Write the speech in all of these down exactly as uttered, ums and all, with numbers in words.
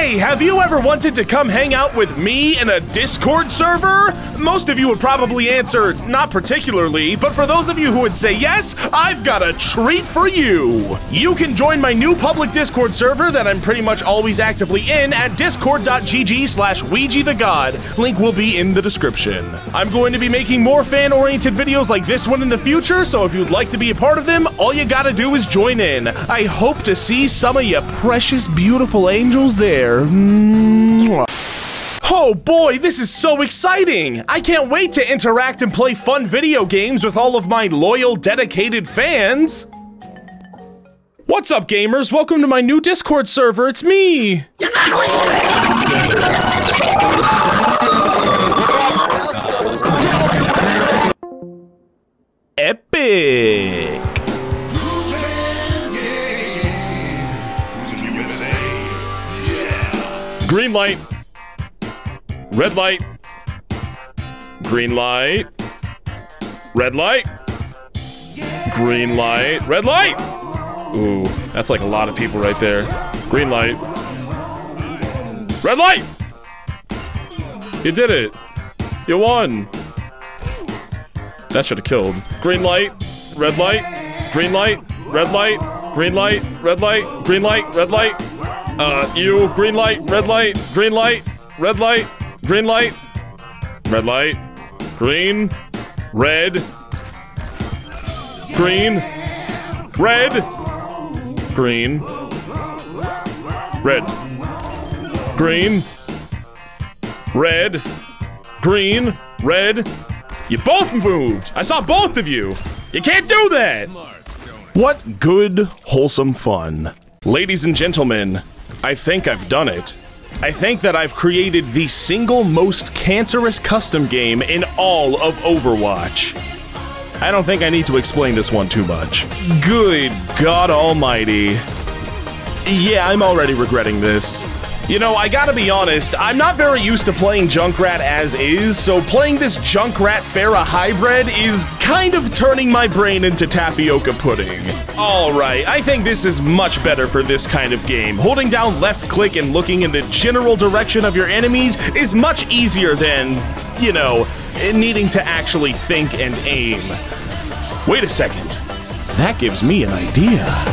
Hey, have you ever wanted to come hang out with me in a Discord server? Most of you would probably answer, not particularly, but for those of you who would say yes, I've got a treat for you. You can join my new public Discord server that I'm pretty much always actively in at discord dot g g slash Ouija the God. Link will be in the description. I'm going to be making more fan-oriented videos like this one in the future, so if you'd like to be a part of them, all you gotta do is join in. I hope to see some of you precious, beautiful angels there. Mwah. Oh boy, this is so exciting! I can't wait to interact and play fun video games with all of my loyal, dedicated fans! What's up, gamers? Welcome to my new Discord server, it's me! Epic! Green light. Red light. Green light. Red light. Green light. Red light! Ooh, that's like a lot of people right there. Green light. Red light! You did it. You won. That should have killed. Green light. Red light. Green light. Red light. Green light. Red light. Green light. Red light. Uh, you. Green light. Red light. Green light. Red light. Green light, red light, green, red, green, red, green, red, green, red, green, red. You both moved! I saw both of you! You can't do that! What good, wholesome fun. Ladies and gentlemen, I think I've done it. I think that I've created the single most cancerous custom game in all of Overwatch. I don't think I need to explain this one too much. Good God Almighty. Yeah, I'm already regretting this. You know, I gotta be honest, I'm not very used to playing Junkrat as is, so playing this Junkrat-Pharah hybrid is kind of turning my brain into tapioca pudding. Alright, I think this is much better for this kind of game. Holding down left click and looking in the general direction of your enemies is much easier than, you know, needing to actually think and aim. Wait a second. That gives me an idea.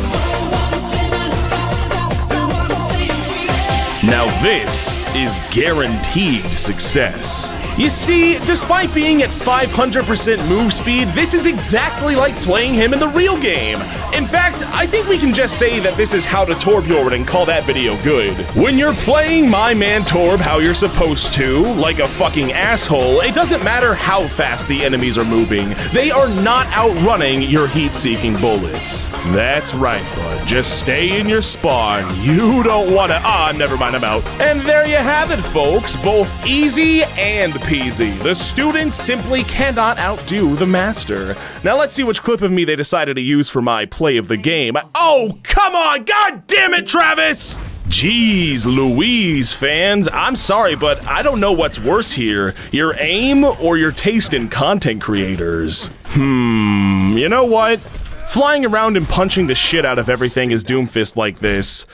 Now this is guaranteed success. You see, despite being at five hundred percent move speed, this is exactly like playing him in the real game. In fact, I think we can just say that this is how to Torbjorn and call that video good. When you're playing my man Torb how you're supposed to, like a fucking asshole, it doesn't matter how fast the enemies are moving. They are not outrunning your heat-seeking bullets. That's right, bud. Just stay in your spawn. You don't want to... Ah, never mind, I'm out. And there you have it, folks. Both easy and peasy. The student simply cannot outdo the master. Now let's see which clip of me they decided to use for my play of the game. Oh, come on! God damn it, Travis! Jeez Louise, fans. I'm sorry, but I don't know what's worse here. Your aim or your taste in content creators? Hmm, you know what? Flying around and punching the shit out of everything is Doomfist like this.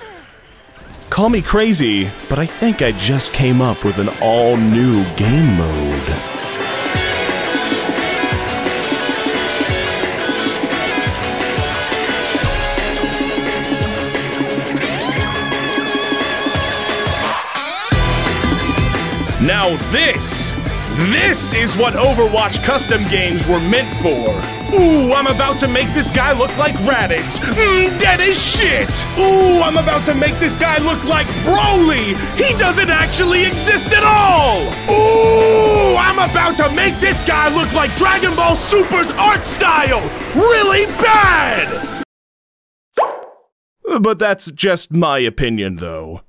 Call me crazy, but I think I just came up with an all-new game mode. Now this, this is what Overwatch custom games were meant for. Ooh, I'm about to make this guy look like Raditz. Mm, dead as shit. Ooh, I'm about to make this guy look like Broly. He doesn't actually exist at all. Ooh, I'm about to make this guy look like Dragon Ball Super's art style. Really bad. But that's just my opinion, though.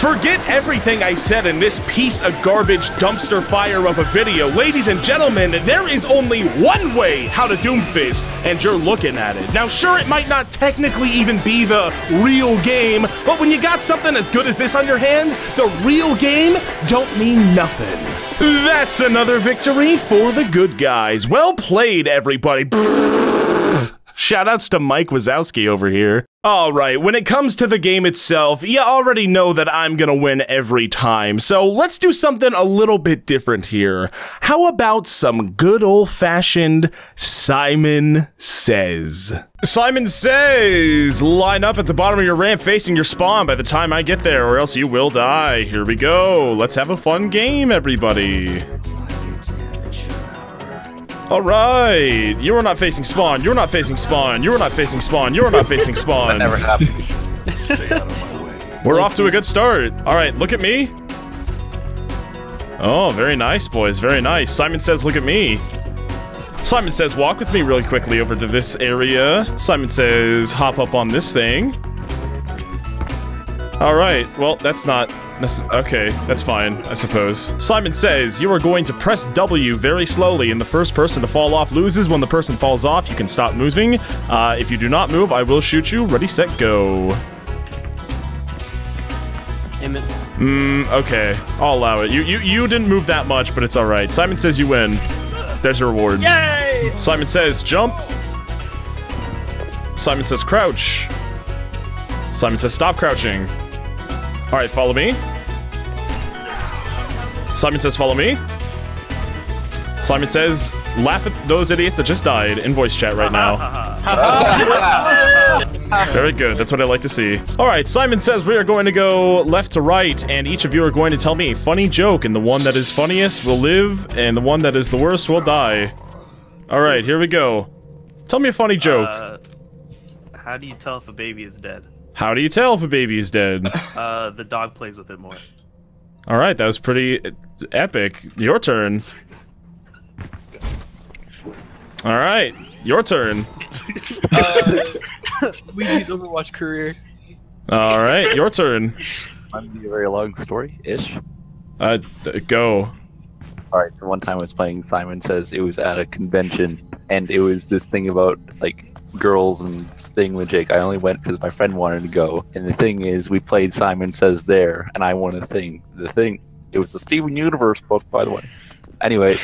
Forget everything I said in this piece of garbage dumpster fire of a video. Ladies and gentlemen, there is only one way how to Doomfist, and you're looking at it. Now, sure, it might not technically even be the real game, but when you got something as good as this on your hands, the real game don't mean nothing. That's another victory for the good guys. Well played, everybody. Shoutouts to Mike Wazowski over here. Alright, when it comes to the game itself, you already know that I'm gonna win every time, so let's do something a little bit different here. How about some good old-fashioned Simon Says? Simon Says, line up at the bottom of your ramp facing your spawn by the time I get there, or else you will die. Here we go. Let's have a fun game, everybody. All right, you are not facing spawn. You're not facing spawn. You're not facing spawn. You're not facing spawn. That never happened. Stay out of my way. We're off to a good start. All right, look at me. Oh, very nice, boys. Very nice. Simon Says, look at me. Simon Says, walk with me really quickly over to this area. Simon Says, hop up on this thing. All right. Well, that's not. That's, okay, that's fine, I suppose. Simon Says, you are going to press W very slowly, and the first person to fall off loses. When the person falls off, you can stop moving. Uh, if you do not move, I will shoot you. Ready, set, go. Damn it. Mm, okay, I'll allow it. You, you, you didn't move that much, but it's all right. Simon Says, you win. There's your reward. Yay! Simon Says, jump. Simon Says, crouch. Simon Says, stop crouching. All right, follow me. Simon Says, follow me. Simon Says, laugh at those idiots that just died in voice chat right now. Very good, that's what I like to see. All right, Simon Says, we are going to go left to right, and each of you are going to tell me a funny joke, and the one that is funniest will live, and the one that is the worst will die. All right, here we go. Tell me a funny joke. Uh, how do you tell if a baby is dead? How do you tell if a baby is dead? Uh, the dog plays with it more. All right, that was pretty epic. Your turn. All right, your turn. Uh, Luigi's Overwatch career. All right, your turn. I'm gonna be a very long story-ish. Uh, go. All right, so one time I was playing Simon Says. It was at a convention, and it was this thing about, like, girls and thing with Jake. I only went because my friend wanted to go, and the thing is, we played Simon Says there, and I won a thing. The thing, it was the Steven Universe book, by the way. Anyway,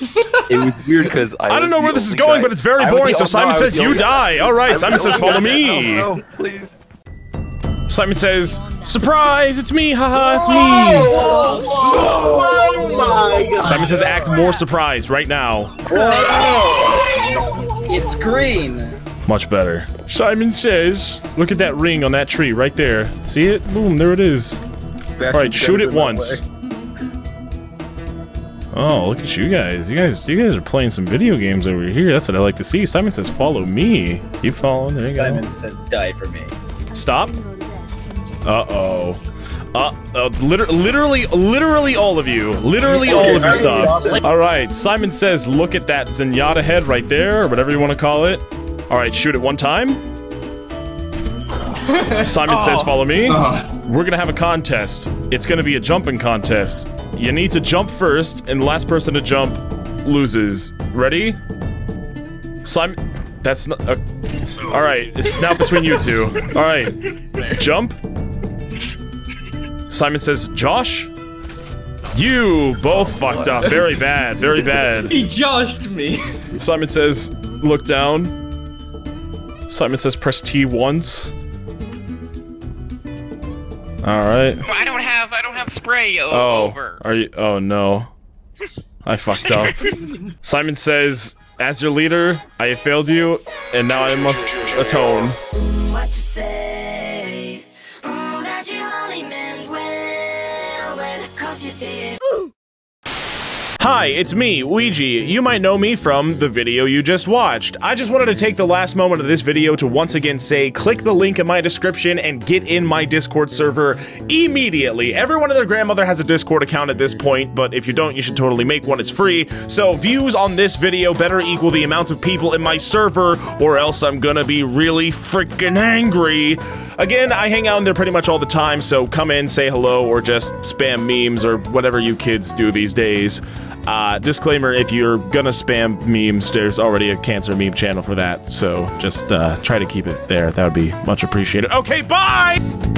it was weird because I, I don't know where this is going, guy. But it's very I boring. So old, Simon no, Says you die. All right, Simon Says follow me. Oh, no, please. Simon Says surprise, it's me, haha, it's me. Whoa, whoa, whoa, whoa, my God. Simon Says act more surprised right now. It's green. Much better. Simon Says, look at that ring on that tree right there. See it? Boom, there it is. Alright, shoot it once. Oh, look at you guys. You guys you guys are playing some video games over here. That's what I like to see. Simon Says, follow me. You follow. There you go. Simon Says, die for me. Stop. Uh-oh. Uh, uh liter literally, literally all of you. Literally all of your stuff. Alright, Simon Says, look at that Zenyatta head right there, or whatever you want to call it. All right, shoot it one time. Simon oh. Says, follow me. Oh. We're gonna have a contest. It's gonna be a jumping contest. You need to jump first, and the last person to jump loses. Ready? Simon, that's not, uh, all right, it's now between you two. All right, jump. Simon Says, Josh? You both oh, fucked up, very bad, very bad. He joshed me. Simon Says, look down. Simon Says press T once. Alright. I don't have I don't have spray o oh, over. Are you oh no. I fucked up. Simon Says, as your leader, I have failed you, and now I must atone. What you say? Oh, that you only meant well, well, 'cause you did. Hi, it's me, Ouija. You might know me from the video you just watched. I just wanted to take the last moment of this video to once again say, click the link in my description and get in my Discord server immediately. Everyone and their grandmother has a Discord account at this point, but if you don't, you should totally make one, it's free. So views on this video better equal the amount of people in my server, or else I'm gonna be really freaking angry. Again, I hang out in there pretty much all the time, so come in, say hello, or just spam memes, or whatever you kids do these days. Uh, disclaimer, if you're gonna spam memes, there's already a cancer meme channel for that, so just uh, try to keep it there. That would be much appreciated. Okay, bye!